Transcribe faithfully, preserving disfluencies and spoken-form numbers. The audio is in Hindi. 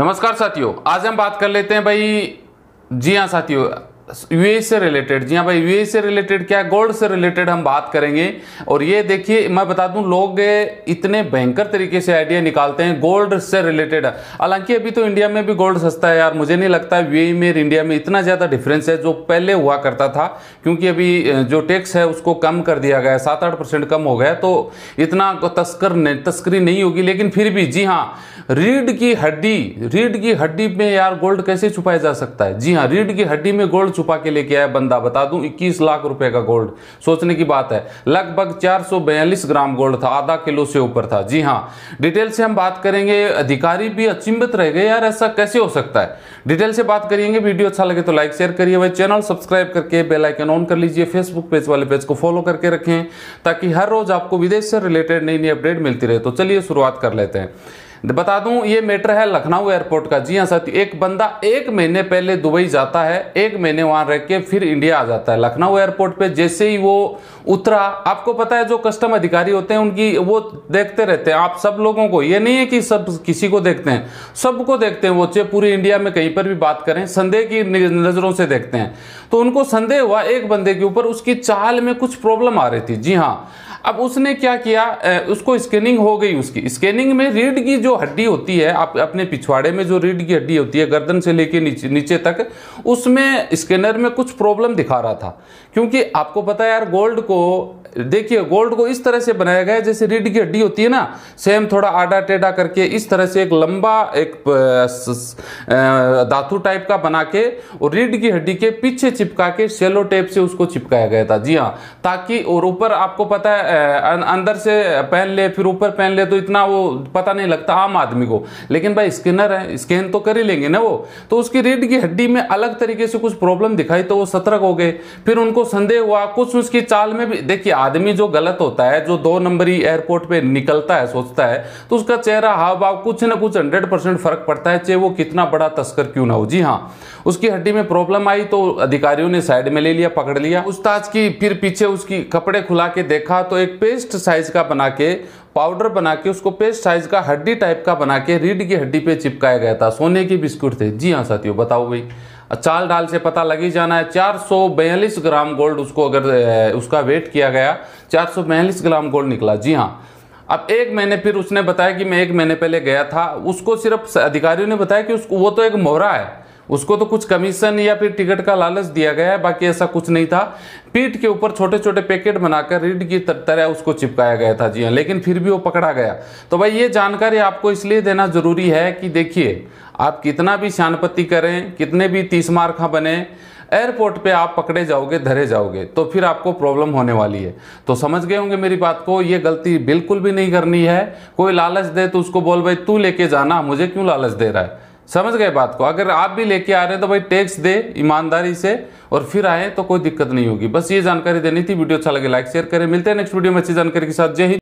नमस्कार साथियों, आज हम बात कर लेते हैं भाई, जी हाँ साथियों, यूएई से रिलेटेड। जी हाँ भाई, यूएई से रिलेटेड क्या, गोल्ड से रिलेटेड हम बात करेंगे। और ये देखिए, मैं बता दूं, लोग इतने भयंकर तरीके से आइडिया निकालते हैं गोल्ड से रिलेटेड। हालांकि अभी तो इंडिया में भी गोल्ड सस्ता है यार, मुझे नहीं लगता यूएई में इंडिया में इतना ज़्यादा डिफरेंस है जो पहले हुआ करता था, क्योंकि अभी जो टैक्स है उसको कम कर दिया गया है, सात आठ परसेंट कम हो गया, तो इतना तस्कर तस्करी नहीं होगी। लेकिन फिर भी जी हाँ, रीढ़ की हड्डी, रीढ़ की हड्डी में यार गोल्ड कैसे छुपाया जा सकता है। जी हाँ, रीढ़ की हड्डी में गोल्ड छुपा के लेके आया बंदा, बता दूं इक्कीस लाख रुपए का गोल्ड, सोचने की बात है। लगभग चार सौ बयालीस ग्राम गोल्ड था, आधा किलो से ऊपर था। जी हाँ, डिटेल से हम बात करेंगे। अधिकारी भी अचंभित रह गए यार, ऐसा कैसे हो सकता है, डिटेल से बात करेंगे। वीडियो अच्छा लगे तो लाइक शेयर करिए भाई, चैनल सब्सक्राइब करके बेल आइकन ऑन कर लीजिए, फेसबुक पेज वाले पेज को फॉलो करके रखें ताकि हर रोज आपको विदेश से रिलेटेड नई नई अपडेट मिलती रहे। तो चलिए शुरुआत कर लेते हैं। बता दूं, ये मैटर है लखनऊ एयरपोर्ट का। जी हाँ साथी, एक बंदा एक महीने पहले दुबई जाता है, एक महीने वहां रह के फिर इंडिया आ जाता है। लखनऊ एयरपोर्ट पे जैसे ही वो उतरा, आपको पता है जो कस्टम अधिकारी होते हैं उनकी, वो देखते रहते हैं आप सब लोगों को। ये नहीं है कि सब किसी को देखते हैं, सबको देखते हैं वो, चाहे पूरी इंडिया में कहीं पर भी बात करें, संदेह की नज़रों से देखते हैं। तो उनको संदेह हुआ एक बंदे के ऊपर, उसकी चाल में कुछ प्रॉब्लम आ रही थी। जी हाँ, अब उसने क्या किया, उसको स्कैनिंग हो गई। उसकी स्कैनिंग में रीढ़ की जो हड्डी होती है, आप अपने पिछवाड़े में जो रीढ़ की हड्डी होती है, गर्दन से लेके नीचे नीचे तक, उसमें स्कैनर में कुछ प्रॉब्लम दिखा रहा था। क्योंकि आपको पता है यार, गोल्ड को देखिए, गोल्ड को इस तरह से बनाया गया है जैसे रीढ़ की हड्डी होती है ना, सेम थोड़ा आड़ा टेढ़ा करके इस तरह से एक लंबा एक धातु टाइप का बना के और रीढ़ की हड्डी के पीछे चिपका के सेलो टेप से उसको चिपकाया गया था। जी हाँ, ताकि, और ऊपर आपको पता है अंदर से पहन ले फिर ऊपर पहन ले तो इतना वो पता नहीं लगता आम आदमी को, लेकिन भाई स्कैनर है, स्कैन तो कर ही लेंगे ना वो। तो उसकी रीढ़ की हड्डी में अलग तरीके से कुछ प्रॉब्लम दिखाई तो वो सतर्क हो गए। फिर उनको संदेह हुआ कुछ उसकी चाल में भी। देखिए, आदमी जो गलत होता है, जो दो नंबरी एयरपोर्ट पे निकलता है, सोचता है, तो उसका चेहरा हाव भाव कुछ ना कुछ हंड्रेड परसेंट फर्क पड़ता है, चाहे वो कितना बड़ा तस्कर क्यों ना हो। जी हाँ, उसकी हड्डी में प्रॉब्लम आई तो अधिकारियों ने साइड में ले लिया, पकड़ लिया पूछताछ की। फिर पीछे उसकी कपड़े खुला के देखा तो एक पेस्ट साइज का बना के, पाउडर बना के, उसको पेस्ट साइज का हड्डी टाइप का बना के रीढ़ की हड्डी पे चिपकाया गया था। सोने की बिस्कुट थे। जी हाँ साथियों, बताओ भाई, चाल डाल से पता लग ही जाना है। चार सौ बयालीस ग्राम गोल्ड उसको, अगर उसका वेट किया गया, चार सौ बयालीस ग्राम गोल्ड निकला। जी हाँ, अब एक महीने, फिर उसने बताया कि मैं एक महीने पहले गया था। उसको सिर्फ अधिकारियों ने बताया कि उसको, वो तो एक मोहरा है, उसको तो कुछ कमीशन या फिर टिकट का लालच दिया गया है, बाकी ऐसा कुछ नहीं था। पीठ के ऊपर छोटे छोटे पैकेट बनाकर रीढ़ की तरह उसको चिपकाया गया था। जी हाँ, लेकिन फिर भी वो पकड़ा गया। तो भाई ये जानकारी आपको इसलिए देना जरूरी है कि देखिए, आप कितना भी शानपति करें, कितने भी तीस मार्खा बने, एयरपोर्ट पे आप पकड़े जाओगे, धरे जाओगे, तो फिर आपको प्रॉब्लम होने वाली है। तो समझ गए होंगे मेरी बात को, ये गलती बिल्कुल भी नहीं करनी है। कोई लालच दे तो उसको बोल, भाई तू लेके जाना, मुझे क्यों लालच दे रहा है। समझ गए बात को। अगर आप भी लेके आ रहे हैं तो भाई टैक्स दे ईमानदारी से और फिर आए तो कोई दिक्कत नहीं होगी। बस ये जानकारी देनी थी। वीडियो अच्छा लगे लाइक शेयर करें। मिलते हैं नेक्स्ट वीडियो में अच्छी जानकारी के साथ। जय हिंद।